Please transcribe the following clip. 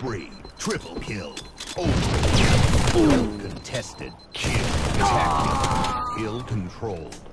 spree. Triple kill. Over. Contested kill. Tactic. Ill-controlled.